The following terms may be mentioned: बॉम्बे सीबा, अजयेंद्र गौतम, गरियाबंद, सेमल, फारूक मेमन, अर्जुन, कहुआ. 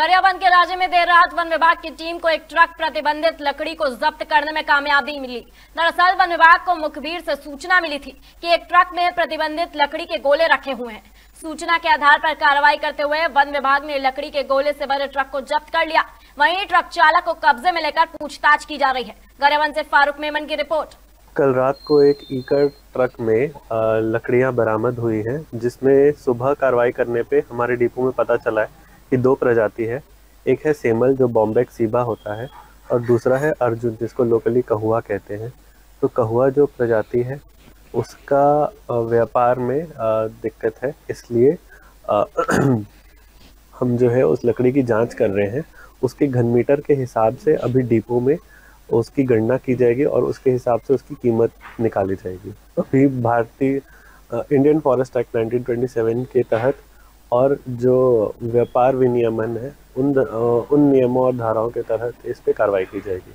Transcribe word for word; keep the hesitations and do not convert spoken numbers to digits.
गरियाबंद के राज्य में देर रात वन विभाग की टीम को एक ट्रक प्रतिबंधित लकड़ी को जब्त करने में कामयाबी मिली। दरअसल वन विभाग को मुखबिर से सूचना मिली थी कि एक ट्रक में प्रतिबंधित लकड़ी के गोले रखे हुए हैं। सूचना के आधार पर कार्रवाई करते हुए वन विभाग ने लकड़ी के गोले से भरे ट्रक को जब्त कर लिया। वहीं ट्रक चालक को कब्जे में लेकर पूछताछ की जा रही है। गरियाबंद से फारूक मेमन की रिपोर्ट। कल रात को एक ईकर ट्रक में लकड़ियां बरामद हुई हैं, जिसमें सुबह कार्रवाई करने पे हमारे डिपो में पता चला है कि दो प्रजाति है। एक है सेमल जो बॉम्बे सीबा होता है और दूसरा है अर्जुन जिसको लोकली कहुआ कहते हैं। तो कहुआ जो प्रजाति है उसका व्यापार में दिक्कत है, इसलिए हम जो है उस लकड़ी की जांच कर रहे हैं। उसके घनमीटर के हिसाब से अभी डिपो में उसकी गणना की जाएगी और उसके हिसाब से उसकी कीमत निकाली जाएगी। अभी भारतीय Indian forest act nineteen twenty seven के तहत और जो व्यापार विनियमन है उन उन नियमों और धाराओं के तहत इस पे कार्रवाई की जाएगी।